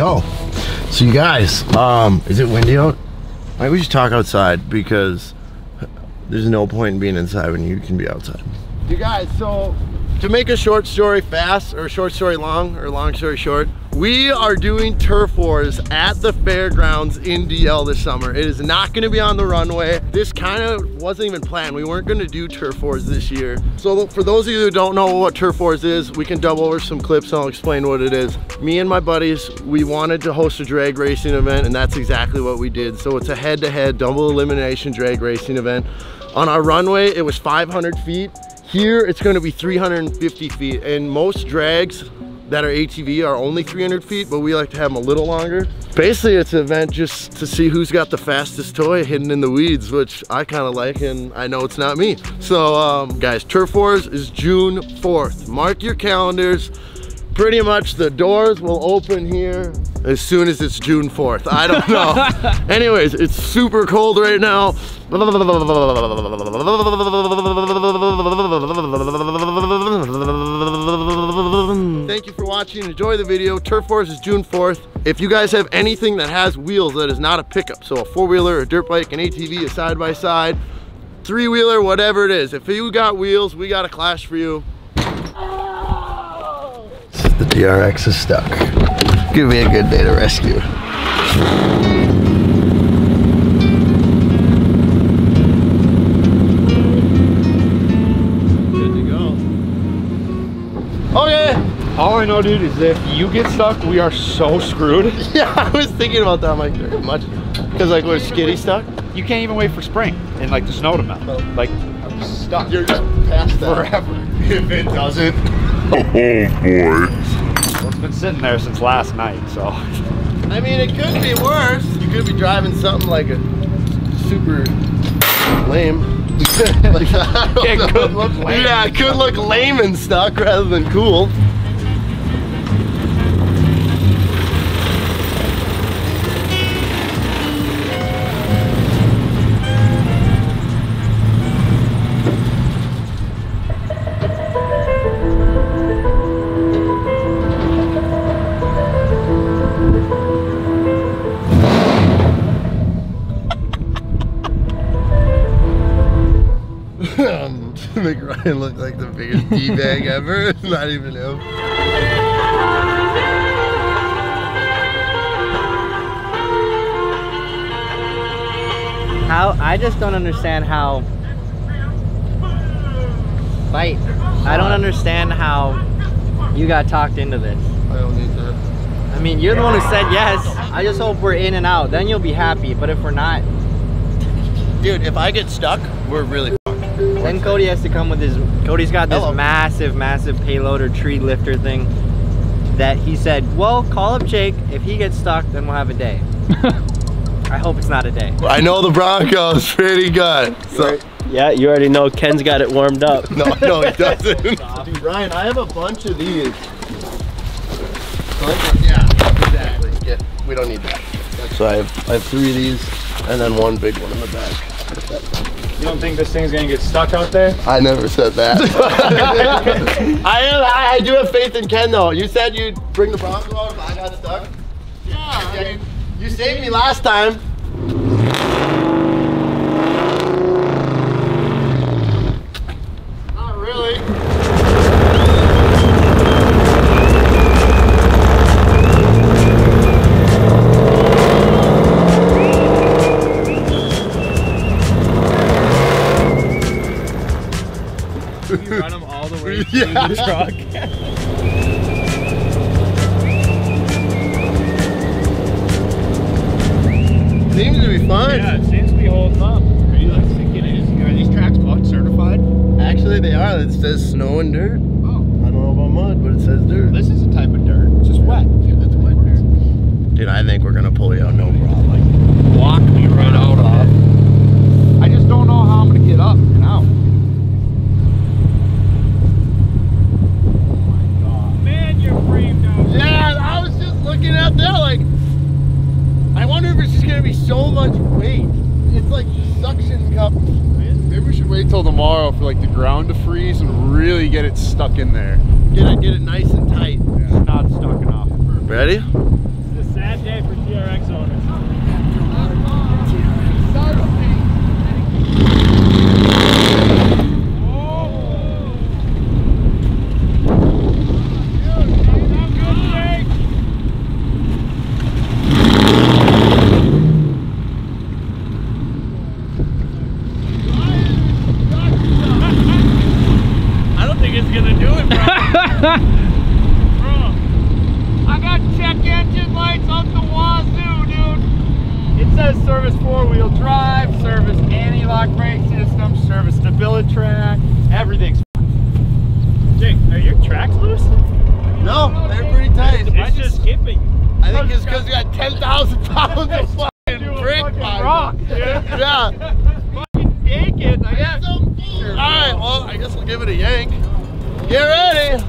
go. So you guys, is it windy out? Maybe we should talk outside, because there's no point in being inside when you can be outside. You guys, so to make a short story fast, or a short story long, or long story short, we are doing turf wars at the fairgrounds in DL this summer. It is not gonna be on the runway. This kind of wasn't even planned. We weren't gonna do turf wars this year. So for those of you who don't know what turf wars is, we can double over some clips and I'll explain what it is. Me and my buddies, we wanted to host a drag racing event, and that's exactly what we did. So it's a head-to-head double elimination drag racing event. On our runway, it was 500 feet. Here, it's gonna be 350 feet, and most drags that are ATV are only 300 feet, but we like to have them a little longer. Basically, it's an event just to see who's got the fastest toy hidden in the weeds, which I kind of like, and I know it's not me. So guys, Turf Wars is June 4th. Mark your calendars. Pretty much the doors will open here as soon as it's June 4th. I don't know. Anyways, it's super cold right now. Thank you for watching. Enjoy the video. Turf Wars is June 4th. If you guys have anything that has wheels that is not a pickup, so a four-wheeler, a dirt bike, an ATV, a side-by-side, three-wheeler, whatever it is. If you got wheels, we got a clash for you. The TRX is stuck. Give me a good day to rescue. All I know, dude, is if you get stuck, we are so screwed. Yeah, I was thinking about that. I'm like, there's much. Because, like, we're skitty stuck. You can't even wait for spring and, like, the snow to melt. Like, I'm stuck. You're just past that. Forever. If it doesn't. Oh, boy. Well, it's been sitting there since last night, so. I mean, it could be worse. You could be driving something like a super lame. Like, I don't know. Could look lame. Yeah, it could look lame and stuck rather than cool. Make Ryan look like the biggest D-bag ever. It's not even him. How? I just don't understand how. Fight. I don't understand how you got talked into this. I don't need that. I mean, you're the one who said yes. I just hope we're in and out. Then you'll be happy. But if we're not. Dude, if I get stuck, we're really. Then Cody has to come with his, Cody's got this massive payload or tree lifter thing that he said, well, call up Jake. If he gets stuck, then we'll have a day. I hope it's not a day. I know the Broncos pretty good. So. Yeah, you already know Ken's got it warmed up. No, he doesn't. Dude, Ryan, I have a bunch of these. Yeah, exactly. Yeah, we don't need that. So I have three of these and then one big one in the back. You don't think this thing's gonna get stuck out there? I never said that. I do have faith in Ken though. You said you'd bring the Bronco out if I got stuck. Yeah. You saved me last time. Not really. Yeah. The truck. Seems to be fine. Yeah, it seems to be holding up. Are you like thinking it is? Are these tracks mud certified? Actually, they are. It says snow and dirt. Oh. I don't know about mud, but it says dirt. This is a type of dirt. It's just wet. Yeah, that's wet dirt. Dude, I think we're gonna pull you out. No problem. Like, walk me right out of it. I just don't know how I'm gonna get up and out. Out there, like, I wonder if it's just gonna be so much weight. It's like suction cup. Maybe we should wait till tomorrow for like the ground to freeze and really get it stuck in there. Get it nice and tight. Yeah. It's not stuck enough. Ready? It's the same. service four-wheel drive, service anti-lock brake system, service stability track, everything's fine. Jake, are your tracks loose? No, they're pretty tight. It's just skipping. I think it's because we got 10,000 pounds of fucking brick rock. Yeah. Fucking yank it. I got some heat. All right, well, I guess we'll give it a yank. Get ready.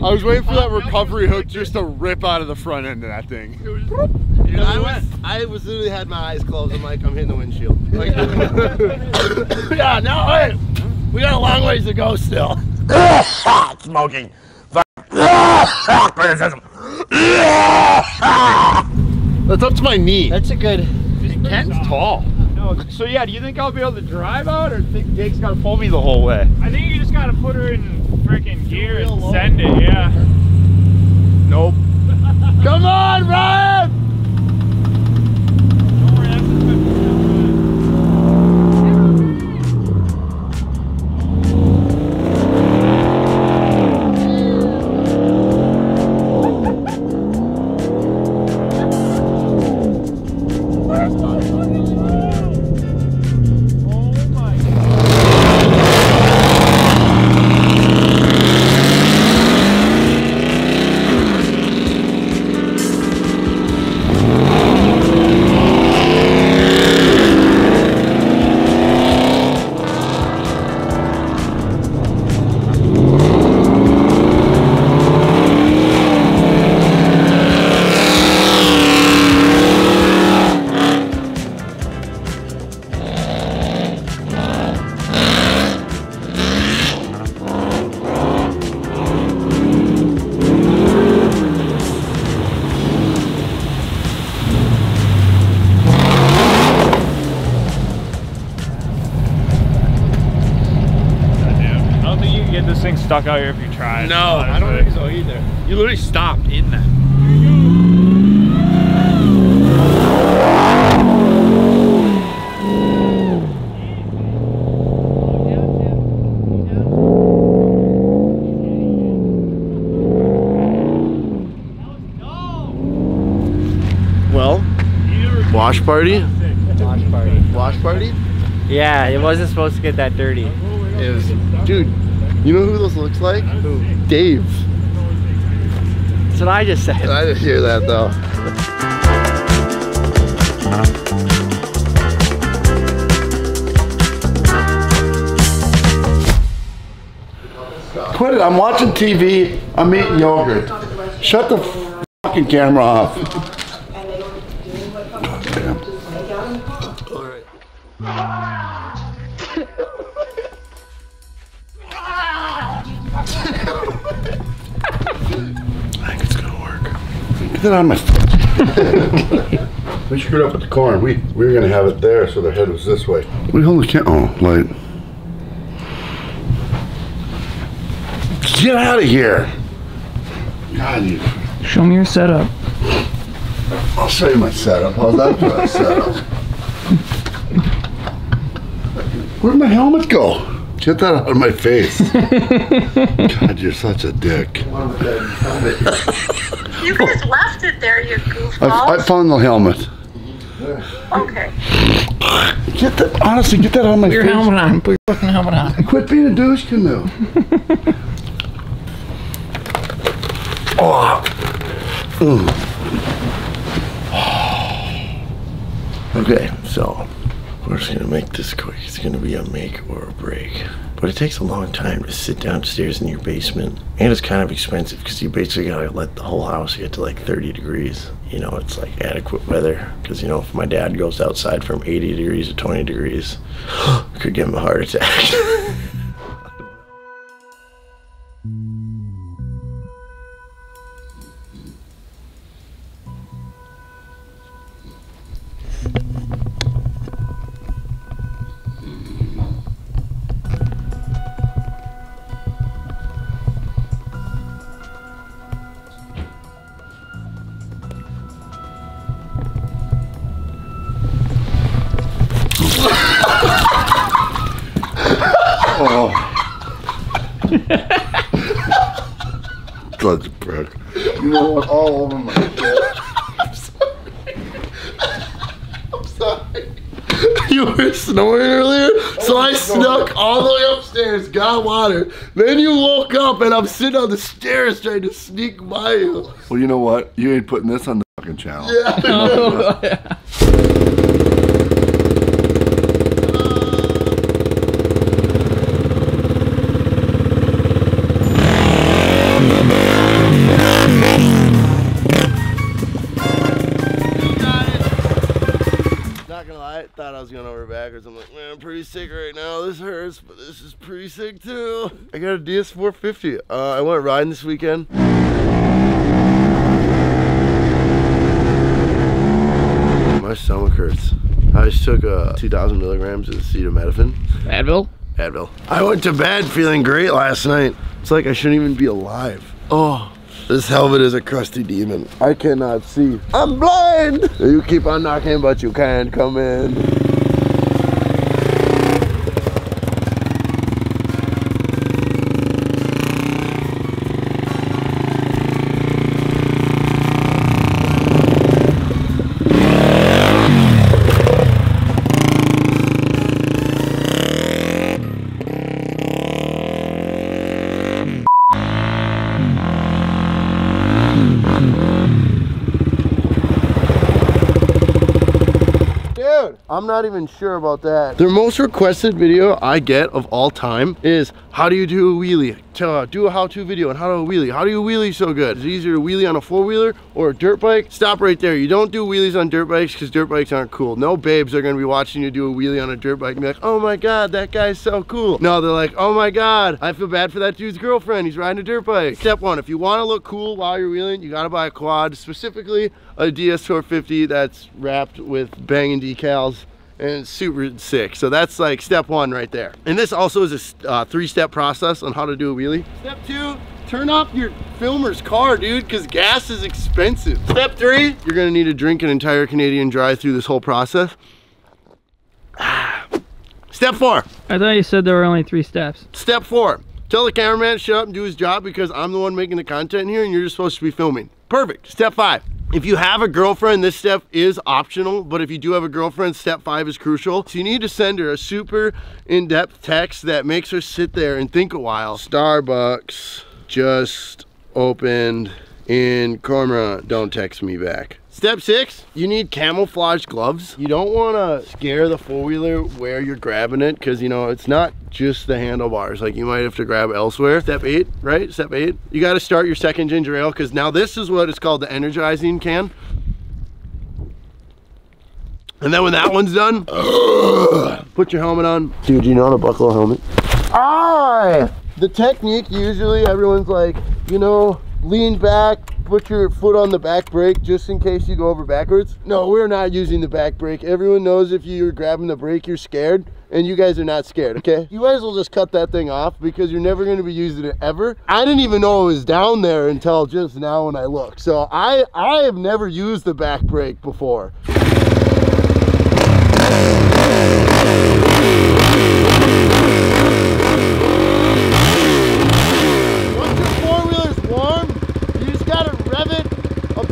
I was waiting for that recovery hook just to rip out of the front end of that thing. I literally had my eyes closed. I'm like, I'm hitting the windshield. Like, yeah, no, hey, we got a long ways to go still. Smoking. Criticism. That's up to my knee. That's a good. Ken's tall. So yeah, do you think I'll be able to drive out, or think Jake's gotta pull me the whole way? I think you just gotta put her in freaking gear and send it, yeah. Nope. Come on, Ryan! Don't worry, that's just good. Stuck out here if you try. No, I don't think so either. You literally stopped in that. Well, wash party? Wash party. Wash party? Yeah, it wasn't supposed to get that dirty. It was, dude. You know who this looks like? Who? Dave. That's what I just said. I just hear that though. Quit it, I'm watching TV, I'm eating yogurt. Shut the fucking camera off. It on my We screwed up with the corn. We were gonna have it there, so the head was this way. We only can't. Oh, light. Get out of here! God, you. Show me your setup. I'll show you my setup. How's that for a setup? Where'd my helmet go? Get that out of my face. God, you're such a dick. You guys left it there, you goofball. I found the helmet. Okay. Get that, honestly, get that out of my face. Put your helmet on. Put your fucking helmet on. Quit being a douche canoe. Oh. Ooh. Okay, so we're just gonna make this quick. It's gonna be a make or a break. But it takes a long time to sit downstairs in your basement. And it's kind of expensive because you basically gotta let the whole house get to like 30 degrees. You know, it's like adequate weather. Because, you know, if my dad goes outside from 80 degrees to 20 degrees, I could give him a heart attack. such a prick. You know what? All over my head. I'm sorry. I'm sorry. You were snoring earlier, so I snuck all the way upstairs, got water. Then you woke up, and I'm sitting on the stairs trying to sneak by you. Well, you know what? You ain't putting this on the fucking channel. Yeah. No. Yeah. Thought I was going over backwards. I'm like, man, I'm pretty sick right now. This hurts, but this is pretty sick too. I got a DS450. I went riding this weekend. My stomach hurts. I just took 2,000 milligrams of acetaminophen. Advil? Advil. I went to bed feeling great last night. It's like I shouldn't even be alive. Oh. This helmet is a crusty demon. I cannot see. I'm blind! You keep on knocking, but you can't come in. I'm not even sure about that. The most requested video I get of all time is, how do you do a wheelie? Do a how-to video on how to wheelie. How do you wheelie so good? It's easier to wheelie on a four-wheeler or a dirt bike. Stop right there. You don't do wheelies on dirt bikes because dirt bikes aren't cool. No babes are going to be watching you do a wheelie on a dirt bike and be like, oh my god, that guy's so cool. No, they're like, oh my god, I feel bad for that dude's girlfriend. He's riding a dirt bike. Step one, if you want to look cool while you're wheeling, you got to buy a quad, specifically a DS450 that's wrapped with banging decals. And it's super sick. So that's like step one right there. And this also is a three-step process on how to do a wheelie. Step two, turn off your filmer's car, dude, because gas is expensive. Step three, you're gonna need to drink an entire Canadian Dry through this whole process. Step four. I thought you said there were only three steps. Step four, tell the cameraman to shut up and do his job because I'm the one making the content here and you're just supposed to be filming. Perfect. Step five. If you have a girlfriend, this step is optional, but if you do have a girlfriend, step five is crucial. So you need to send her a super in-depth text that makes her sit there and think a while. Starbucks just opened in Cormorant. Don't text me back. Step six, you need camouflage gloves. You don't wanna scare the four-wheeler where you're grabbing it, cause you know, it's not just the handlebars, like you might have to grab elsewhere. Step eight, right, step eight. You gotta start your second ginger ale, cause now this is what is called the energizing can. And then when that one's done, put your helmet on. Dude, you know how to buckle a helmet? Ah! The technique, usually everyone's like, you know, lean back, put your foot on the back brake just in case you go over backwards. No, we're not using the back brake. Everyone knows if you're grabbing the brake, you're scared, and you guys are not scared, okay? You might as well just cut that thing off because you're never gonna be using it ever. I didn't even know it was down there until just now when I looked. So I have never used the back brake before.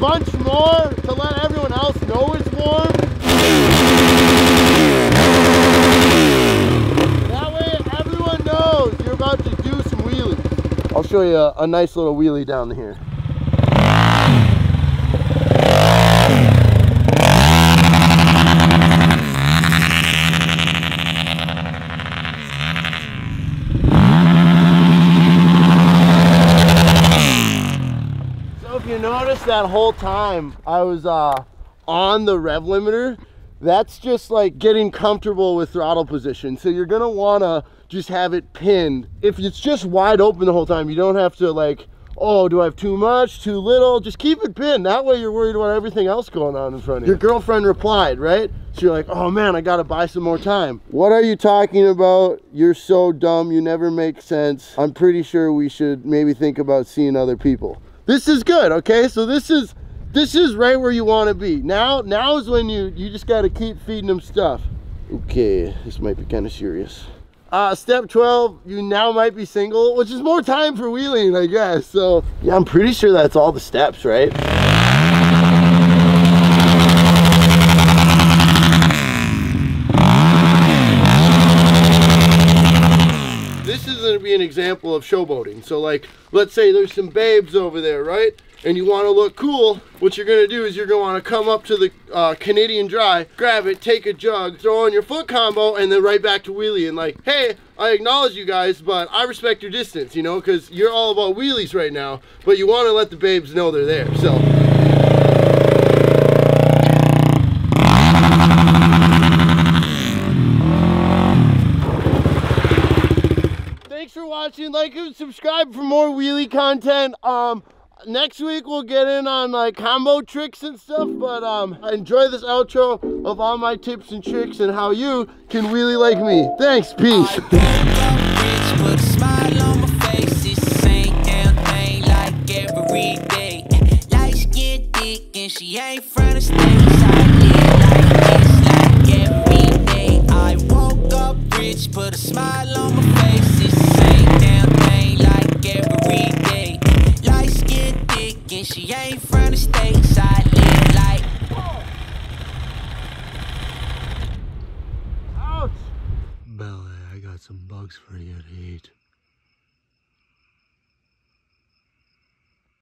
Bunch more to let everyone else know it's warm. That way everyone knows you're about to do some wheelies. I'll show you a nice little wheelie down here. That whole time I was on the rev limiter, that's just like getting comfortable with throttle position. So you're gonna wanna just have it pinned. If it's just wide open the whole time, you don't have to like, oh, do I have too much, too little? Just keep it pinned. That way you're worried about everything else going on in front of you. Your girlfriend replied, right? So you're like, oh man, I gotta buy some more time. What are you talking about? You're so dumb, you never make sense. I'm pretty sure we should maybe think about seeing other people. This is good, okay? So this is right where you want to be. Now is when you just got to keep feeding them stuff. Okay, this might be kind of serious. Step 12, you now might be single, which is more time for wheeling, I guess. So yeah, I'm pretty sure that's all the steps, right? This is going to be an example of showboating. So like, let's say there's some babes over there, right? And you want to look cool, what you're going to do is you're going to want to come up to the Canadian Dry, grab it, take a jug, throw on your foot combo, and then right back to wheelie and like, hey, I acknowledge you guys, but I respect your distance, you know, because you're all about wheelies right now, but you want to let the babes know they're there, so. Thanks for watching, like and subscribe for more wheelie content. Next week we'll get in on like combo tricks and stuff, but enjoy this outro of all my tips and tricks and how you can wheelie like me. Thanks, peace. And she ain't from the States, I live like. Whoa. Ouch! Belly, I got some bugs for you to eat.